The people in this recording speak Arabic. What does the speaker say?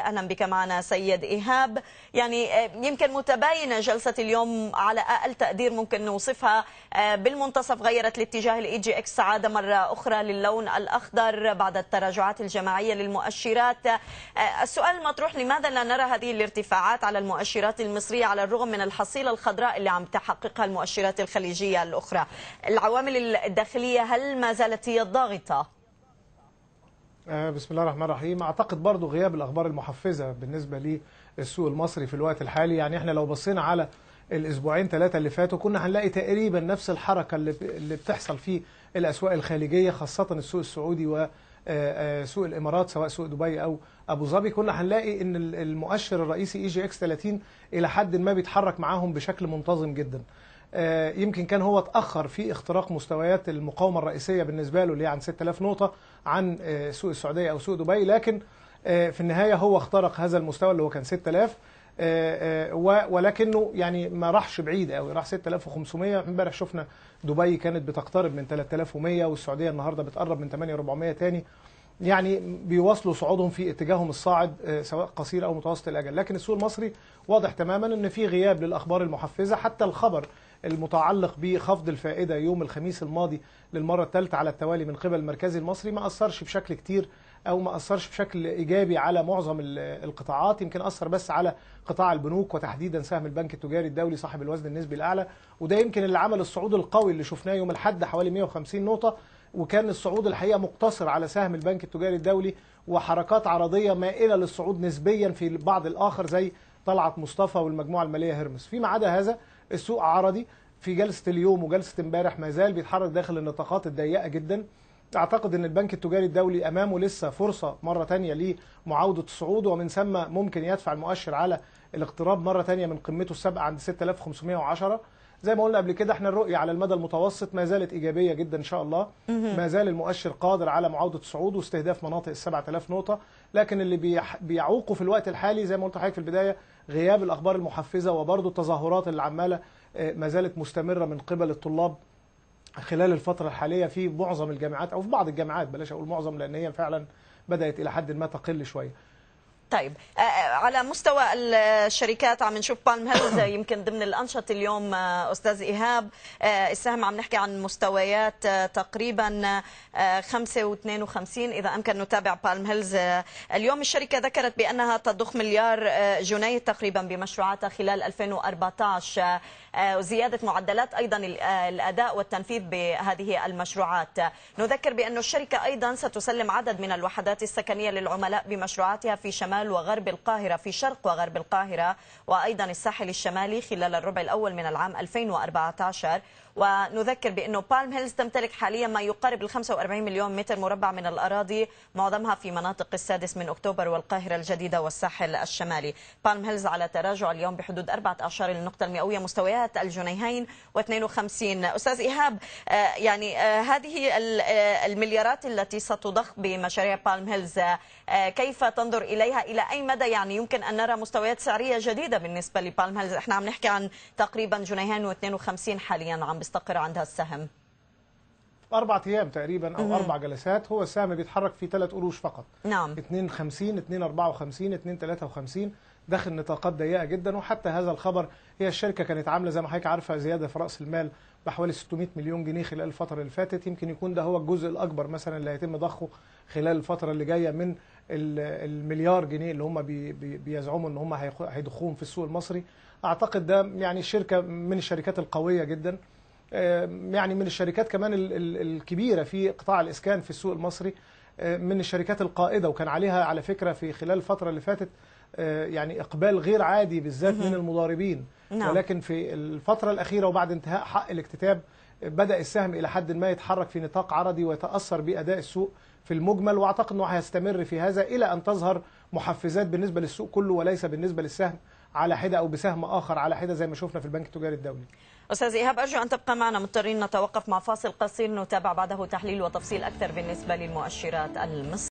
أهلا بك معنا سيد إيهاب. يعني يمكن متباينة جلسة اليوم على أقل تقدير ممكن نوصفها بالمنتصف، غيرت الاتجاه. الاي جي اكس عاد مرة أخرى للون الأخضر بعد التراجعات الجماعية للمؤشرات. السؤال المطروح، لماذا لا نرى هذه الارتفاعات على المؤشرات المصرية على الرغم من الحصيلة الخضراء اللي عم تحققها المؤشرات الخليجية الأخرى؟ العوامل الداخلية هل ما زالت هي الضاغطة؟ بسم الله الرحمن الرحيم. اعتقد برضو غياب الاخبار المحفزه بالنسبه للسوق المصري في الوقت الحالي. يعني احنا لو بصينا على الاسبوعين ثلاثه اللي فاتوا كنا هنلاقي تقريبا نفس الحركه اللي بتحصل في الاسواق الخليجيه، خاصه السوق السعودي وسوق الامارات سواء سوق دبي او ابو ظبي. كنا هنلاقي ان المؤشر الرئيسي اي جي اكس 30 الى حد ما بيتحرك معاهم بشكل منتظم جدا. يمكن كان هو اتأخر في اختراق مستويات المقاومة الرئيسية بالنسبة له اللي هي عن 6000 نقطة عن سوق السعودية أو سوق دبي، لكن في النهاية هو اخترق هذا المستوى اللي هو كان 6000، ولكنه يعني ما راحش بعيد قوي، راح 6500. امبارح شفنا دبي كانت بتقترب من 3100 والسعودية النهاردة بتقرب من 8400 تاني. يعني بيواصلوا صعودهم في اتجاههم الصاعد سواء قصير أو متوسط الأجل. لكن السوق المصري واضح تماما أن في غياب للأخبار المحفزة. حتى الخبر المتعلق بخفض الفائدة يوم الخميس الماضي للمرة الثالثة على التوالي من قبل المركزي المصري ما أثرش بشكل كتير أو ما أثرش بشكل إيجابي على معظم القطاعات. يمكن أثر بس على قطاع البنوك وتحديدا سهم البنك التجاري الدولي صاحب الوزن النسبي الأعلى، وده يمكن اللي عمل الصعود القوي اللي شفناه يوم الأحد حوالي 150 نقطة. وكان الصعود الحقيقة مقتصر على سهم البنك التجاري الدولي وحركات عرضية مائلة للصعود نسبيا في بعض الآخر زي طلعت مصطفى والمجموعة المالية هرمس. فيما عدا هذا السوق عرضي في جلسة اليوم وجلسة امبارح ما زال بيتحرك داخل النطاقات الضيقة جدا. أعتقد أن البنك التجاري الدولي أمامه لسه فرصة مرة تانية لمعاودة الصعود، ومن ثم ممكن يدفع المؤشر على الاقتراب مرة تانية من قمته السابقة عند 6510. زي ما قلنا قبل كده احنا الرؤية على المدى المتوسط ما زالت إيجابية جدا إن شاء الله، ما زال المؤشر قادر على معاودة الصعود واستهداف مناطق 7000 نقطة. لكن اللي بيعوقه في الوقت الحالي زي ما قلت لحضرتك في البداية غياب الأخبار المحفزة، وبرضه التظاهرات اللي عمالة ما زالت مستمرة من قبل الطلاب خلال الفترة الحالية في معظم الجامعات أو في بعض الجامعات، بلاش أقول معظم لأن هي فعلا بدأت إلى حد ما تقل شوية. طيب على مستوى الشركات عم نشوف بالم هيلز يمكن ضمن الأنشطة اليوم أستاذ إيهاب. السهم عم نحكي عن مستويات تقريبا 5.52 إذا أمكن. نتابع بالم هيلز اليوم، الشركة ذكرت بأنها تضخ $1 مليار تقريبا بمشروعاتها خلال 2014 وزيادة معدلات أيضا الأداء والتنفيذ بهذه المشروعات. نذكر بأن الشركة أيضا ستسلم عدد من الوحدات السكنية للعملاء بمشروعاتها في شمال وغرب القاهرة، في شرق وغرب القاهرة وأيضا الساحل الشمالي خلال الربع الأول من العام 2014. ونذكر بأنه بالم هيلز تمتلك حاليا ما يقارب 45 مليون متر مربع من الأراضي، معظمها في مناطق السادس من أكتوبر والقاهرة الجديدة والساحل الشمالي. بالم هيلز على تراجع اليوم بحدود 4 أعشار النقطة المئوية، مستويات $2.52. أستاذ إيهاب، يعني هذه المليارات التي ستضخ بمشاريع بالم هيلز كيف تنظر إليها؟ إلى أي مدى يعني يمكن أن نرى مستويات سعرية جديدة بالنسبة لبالم هيلز؟ احنا عم نحكي عن تقريبا $2.52 حاليا عم بيستقر عندها السهم. 4 أيام تقريبا أو 4 جلسات هو السهم بيتحرك في 3 قروش فقط. نعم. 2.50 2.54 2.53 داخل نطاقات ضيقة جدا. وحتى هذا الخبر، هي الشركة كانت عاملة زي ما حضرتك عارفة زيادة في رأس المال بحوالي 600 مليون جنيه خلال الفترة اللي فاتت. يمكن يكون ده هو الجزء الأكبر مثلا اللي هيتم ضخه خلال الفترة اللي جاية من المليار جنيه اللي هم بيزعموا ان هم هيضخوهم في السوق المصري. أعتقد ده يعني الشركة من الشركات القوية جدا، يعني من الشركات كمان الكبيرة في قطاع الإسكان في السوق المصري، من الشركات القائدة. وكان عليها على فكرة في خلال الفترة اللي فاتت يعني إقبال غير عادي بالذات من المضاربين. ولكن في الفترة الأخيرة وبعد انتهاء حق الاكتتاب بدأ السهم إلى حد ما يتحرك في نطاق عرضي ويتأثر بأداء السوق في المجمل. وأعتقد أنه هيستمر في هذا إلى أن تظهر محفزات بالنسبة للسوق كله وليس بالنسبة للسهم على حدة أو بسهم آخر على حدة زي ما شفنا في البنك التجاري الدولي. أستاذ إيهاب أرجو أن تبقى معنا، مضطرين نتوقف مع فاصل قصير، نتابع بعده تحليل وتفصيل أكثر بالنسبة للمؤشرات المصرية.